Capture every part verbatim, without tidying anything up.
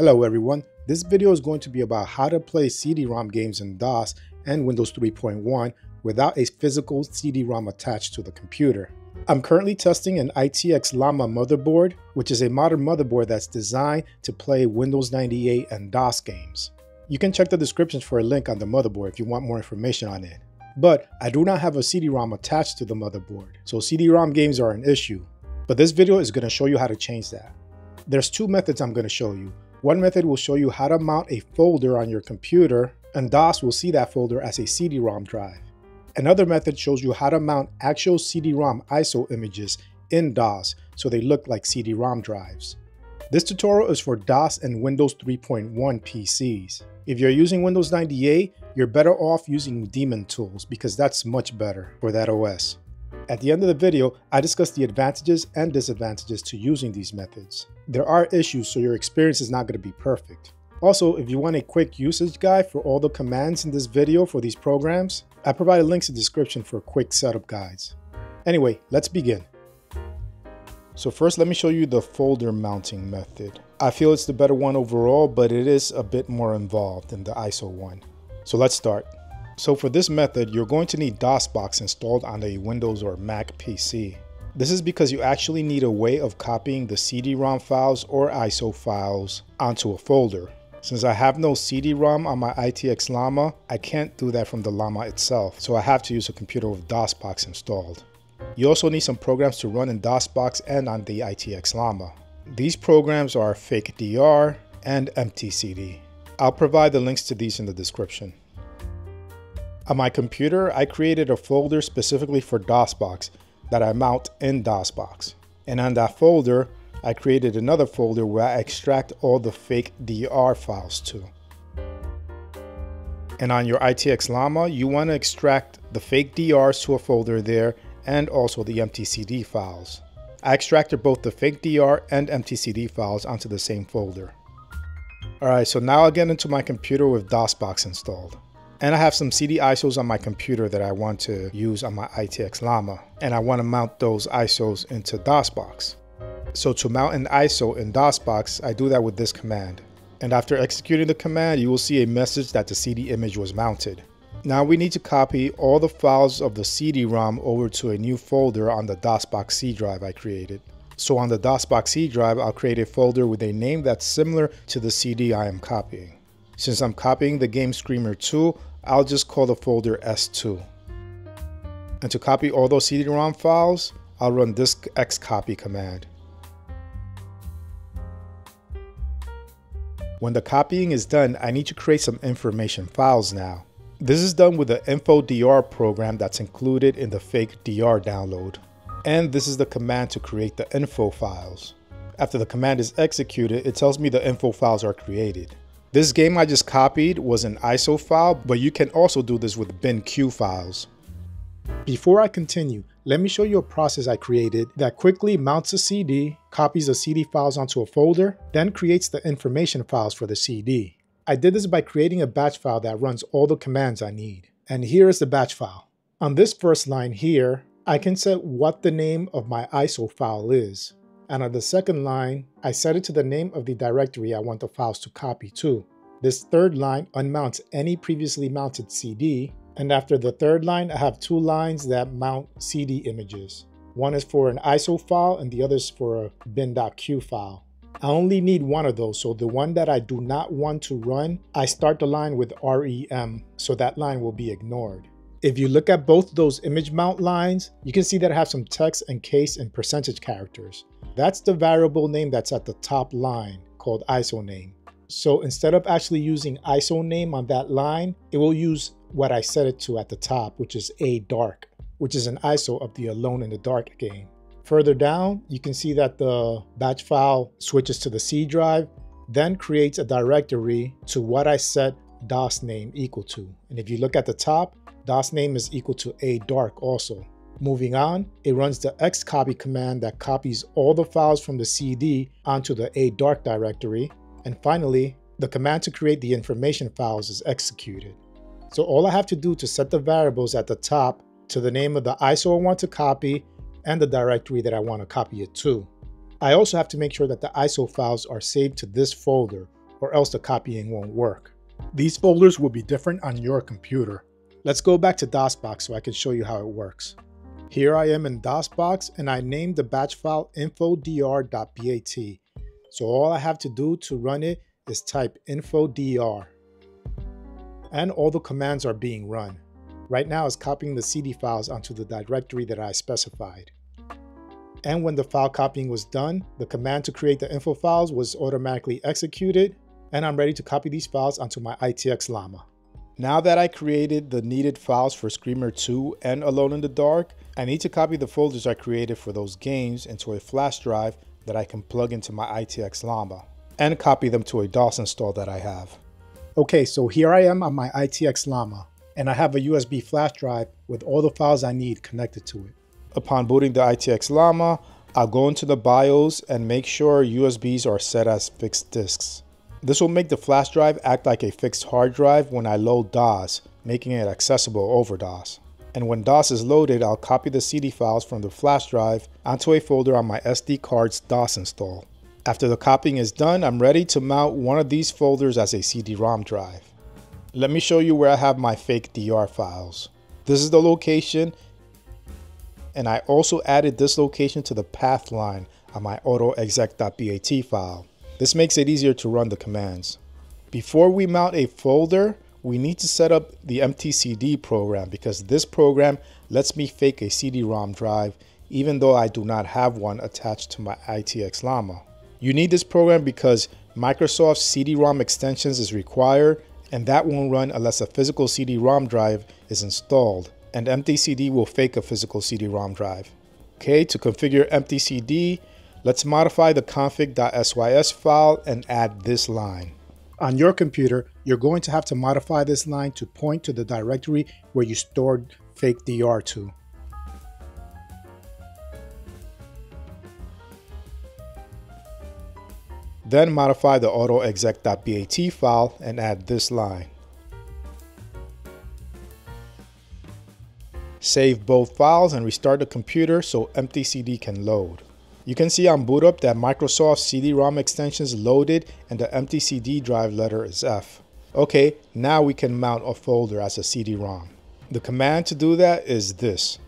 Hello everyone, this video is going to be about how to play C D ROM games in DOS and Windows three point one without a physical C D ROM attached to the computer. I'm currently testing an I T X Llama motherboard, which is a modern motherboard that's designed to play Windows ninety-eight and DOS games. You can check the descriptions for a link on the motherboard if you want more information on it. But I do not have a C D ROM attached to the motherboard, so C D ROM games are an issue. But this video is going to show you how to change that. There's two methods I'm going to show you. One method will show you how to mount a folder on your computer, and DOS will see that folder as a C D ROM drive. Another method shows you how to mount actual C D ROM I S O images in DOS so they look like C D ROM drives. This tutorial is for DOS and Windows three point one P Cs. If you're using Windows ninety-eight, you're better off using daemon tools because that's much better for that O S. At the end of the video, I discuss the advantages and disadvantages to using these methods. There are issues, so your experience is not going to be perfect. Also, if you want a quick usage guide for all the commands in this video for these programs, I provided links in the description for quick setup guides. Anyway, let's begin. So first, let me show you the folder mounting method. I feel it's the better one overall, but it is a bit more involved than the I S O one. So let's start. So for this method, you're going to need DOSBox installed on a Windows or Mac P C. This is because you actually need a way of copying the C D ROM files or I S O files onto a folder. Since I have no C D ROM on my I T X Llama, I can't do that from the Llama itself, so I have to use a computer with DOSBox installed. You also need some programs to run in DOSBox and on the I T X Llama. These programs are FakeDR and M T C D. I'll provide the links to these in the description. On my computer, I created a folder specifically for DOSBox that I mount in DOSBox. And on that folder, I created another folder where I extract all the FakeDR files to. And on your I T X Llama, you want to extract the FakeDRs to a folder there and also the M T C D files. I extracted both the FakeDR and M T C D files onto the same folder. Alright, so now I'll get into my computer with DOSBox installed. And I have some C D I S Os on my computer that I want to use on my I T X Llama. And I want to mount those I S Os into DOSBox. So to mount an I S O in DOSBox, I do that with this command. And after executing the command, you will see a message that the C D image was mounted. Now we need to copy all the files of the C D ROM over to a new folder on the DOSBox C drive I created. So on the DOSBox C drive, I'll create a folder with a name that's similar to the C D I am copying. Since I'm copying the game Screamer two, I'll just call the folder S two. And to copy all those C D ROM files, I'll run this xcopy command. When the copying is done, I need to create some information files now. This is done with the InfoDR program that's included in the FakeDR download. And this is the command to create the info files. After the command is executed, it tells me the info files are created. This game I just copied was an I S O file, but you can also do this with binq files. Before I continue, let me show you a process I created that quickly mounts a C D, copies the C D files onto a folder, then creates the information files for the C D. I did this by creating a batch file that runs all the commands I need. And here is the batch file. On this first line here, I can set what the name of my I S O file is. And on the second line, I set it to the name of the directory I want the files to copy to. This third line unmounts any previously mounted C D, and after the third line, I have two lines that mount C D images. One is for an I S O file and the other is for a bin.q file. I only need one of those, so the one that I do not want to run, I start the line with rem, so that line will be ignored. If you look at both those image mount lines, you can see that I have some text and case and percentage characters. That's the variable name that's at the top line called I S O name. So instead of actually using I S O name on that line, it will use what I set it to at the top, which is a dark, which is an I S O of the Alone in the Dark game. Further down, you can see that the batch file switches to the C drive, then creates a directory to what I set DOS name equal to. And if you look at the top, DOS name is equal to a dark also. Moving on, it runs the xcopy command that copies all the files from the C D onto the a dark directory. And finally, the command to create the information files is executed. So all I have to do to set the variables at the top to the name of the I S O I want to copy and the directory that I want to copy it to. I also have to make sure that the I S O files are saved to this folder, or else the copying won't work. These folders will be different on your computer. Let's go back to DOSBox so I can show you how it works. Here I am in DOSBox and I named the batch file infodr.bat. So all I have to do to run it is type infodr. And all the commands are being run. Right now it's copying the C D files onto the directory that I specified. And when the file copying was done, the command to create the info files was automatically executed, and I'm ready to copy these files onto my I T X Llama. Now that I created the needed files for Screamer two and Alone in the Dark, I need to copy the folders I created for those games into a flash drive that I can plug into my I T X Llama, and copy them to a DOS install that I have. Okay, so here I am on my I T X Llama, and I have a U S B flash drive with all the files I need connected to it. Upon booting the I T X Llama, I'll go into the BIOS and make sure U S Bs are set as fixed disks. This will make the flash drive act like a fixed hard drive when I load DOS, making it accessible over DOS. And when DOS is loaded, I'll copy the C D files from the flash drive onto a folder on my S D card's DOS install. After the copying is done, I'm ready to mount one of these folders as a C D ROM drive. Let me show you where I have my FakeDR files. This is the location, and I also added this location to the path line on my autoexec.bat file. This makes it easier to run the commands. Before we mount a folder, we need to set up the M T C D program, because this program lets me fake a C D ROM drive even though I do not have one attached to my I T X Llama. You need this program because Microsoft's C D ROM extensions is required, and that won't run unless a physical C D ROM drive is installed. And M T C D will fake a physical C D ROM drive. Okay, to configure M T C D, let's modify the config.sys file and add this line. On your computer, you're going to have to modify this line to point to the directory where you stored FakeDR to. Then modify the autoexec.bat file and add this line. Save both files and restart the computer so M T C D can load. You can see on boot up that Microsoft C D ROM extensions loaded and the M T C D drive letter is F. Okay, now we can mount a folder as a C D ROM. The command to do that is this.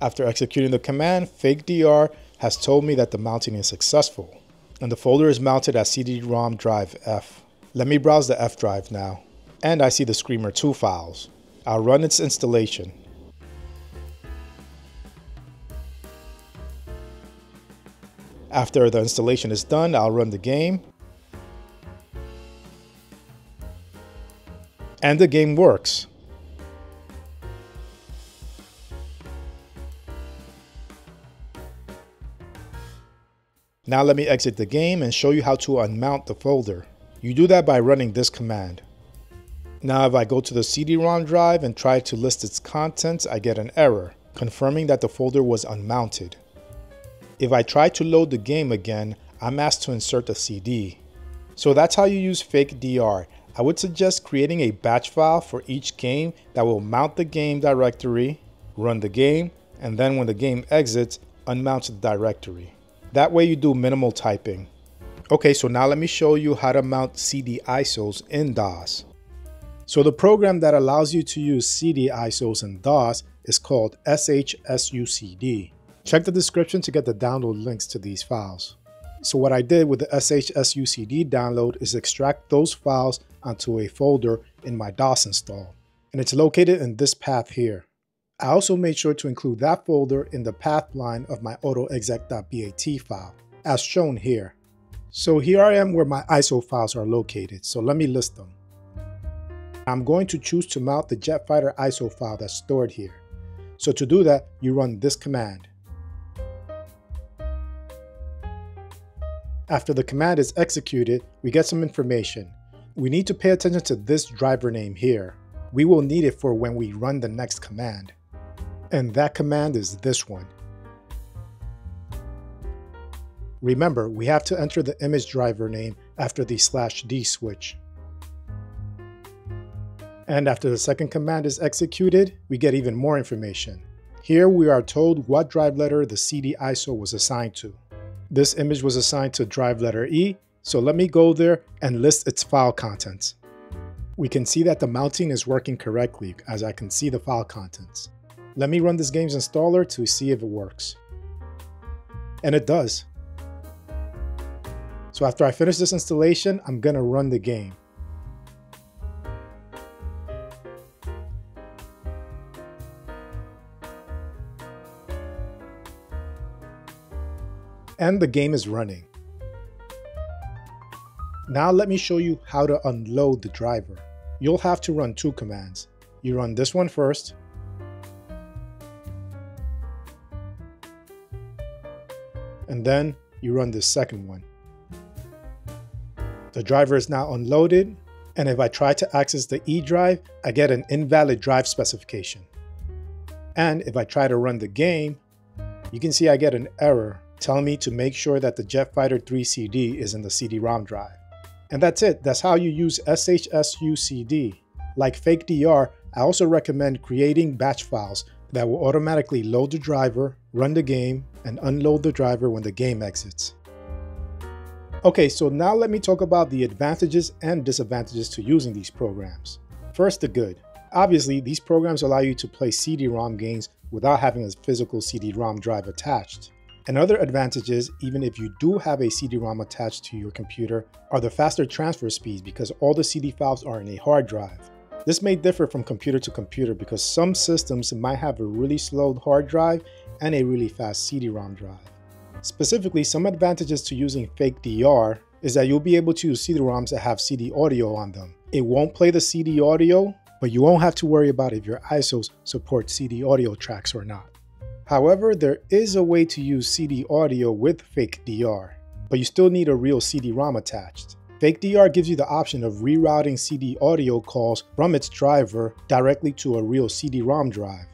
After executing the command, FakeDR has told me that the mounting is successful, and the folder is mounted as C D ROM drive F. Let me browse the F drive now, and I see the Screamer two files. I'll run its installation. After the installation is done, I'll run the game. And the game works. Now let me exit the game and show you how to unmount the folder. You do that by running this command. Now if I go to the C D ROM drive and try to list its contents, I get an error, confirming that the folder was unmounted. If I try to load the game again, I'm asked to insert a C D. So that's how you use FakeDR. I would suggest creating a batch file for each game that will mount the game directory, run the game, and then when the game exits, unmount the directory. That way you do minimal typing. Okay, so now let me show you how to mount C D I S Os in DOS. So the program that allows you to use C D I S Os in DOS is called S H S U C D. Check the description to get the download links to these files. So what I did with the S H S U C D download is extract those files onto a folder in my DOS install, and it's located in this path here. I also made sure to include that folder in the path line of my autoexec.bat file, as shown here. So here I am where my I S O files are located, so let me list them. I'm going to choose to mount the Jetfighter I S O file that's stored here. So to do that, you run this command. After the command is executed, we get some information. We need to pay attention to this driver name here. We will need it for when we run the next command. And that command is this one. Remember, we have to enter the image driver name after the slash D switch. And after the second command is executed, we get even more information. Here we are told what drive letter the C D I S O was assigned to. This image was assigned to drive letter E, so let me go there and list its file contents. We can see that the mounting is working correctly as I can see the file contents. Let me run this game's installer to see if it works. And it does. So after I finish this installation, I'm gonna run the game. And the game is running. Now let me show you how to unload the driver. You'll have to run two commands. You run this one first, and then you run the second one. The driver is now unloaded, and if I try to access the E drive, I get an invalid drive specification. And if I try to run the game, you can see I get an error telling me to make sure that the Jetfighter three C D is in the C D ROM drive. And that's it. That's how you use S H S U C D. Like FakeDR, I also recommend creating batch files that will automatically load the driver, run the game, and unload the driver when the game exits. Okay, so now let me talk about the advantages and disadvantages to using these programs. First, the good. Obviously, these programs allow you to play C D ROM games without having a physical C D ROM drive attached. Another advantage is, even if you do have a C D ROM attached to your computer, are the faster transfer speeds because all the C D files are in a hard drive. This may differ from computer to computer because some systems might have a really slow hard drive and a really fast C D ROM drive. Specifically, some advantages to using FakeDR is that you'll be able to use C D ROMs that have C D audio on them. It won't play the C D audio, but you won't have to worry about if your I S Os support C D audio tracks or not. However, there is a way to use C D audio with FakeDR, but you still need a real C D ROM attached. FakeDR gives you the option of rerouting C D audio calls from its driver directly to a real C D ROM drive.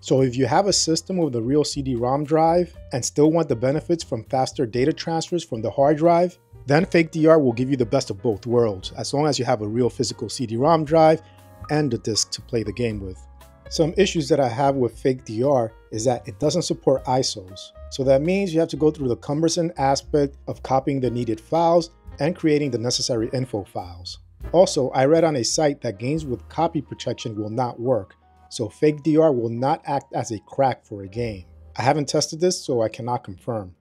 So if you have a system with a real C D ROM drive and still want the benefits from faster data transfers from the hard drive, then FakeDR will give you the best of both worlds, as long as you have a real physical C D ROM drive and a disk to play the game with. Some issues that I have with FakeDR is that it doesn't support I S Os. So that means you have to go through the cumbersome aspect of copying the needed files and creating the necessary info files. Also, I read on a site that games with copy protection will not work, so FakeDR will not act as a crack for a game. I haven't tested this, so I cannot confirm.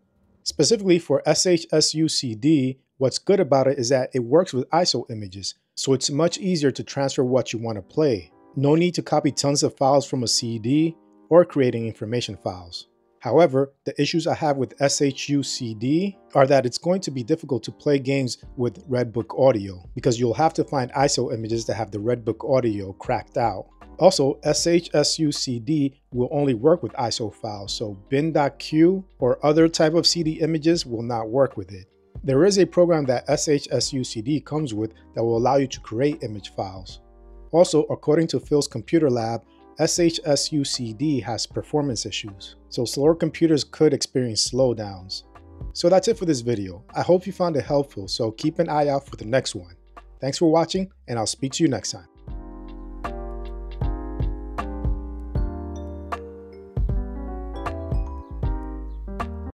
Specifically for S H S U C D, what's good about it is that it works with I S O images, so it's much easier to transfer what you want to play. No need to copy tons of files from a C D or creating information files. However, the issues I have with S H U C D are that it's going to be difficult to play games with Redbook audio because you'll have to find I S O images that have the Redbook audio cracked out. Also, S H S U C D will only work with I S O files, so bin dot Q or other type of C D images will not work with it. There is a program that S H S U C D comes with that will allow you to create image files. Also, according to Phil's computer lab, S H S U C D has performance issues, so slower computers could experience slowdowns. So that's it for this video. I hope you found it helpful, so keep an eye out for the next one. Thanks for watching, and I'll speak to you next time.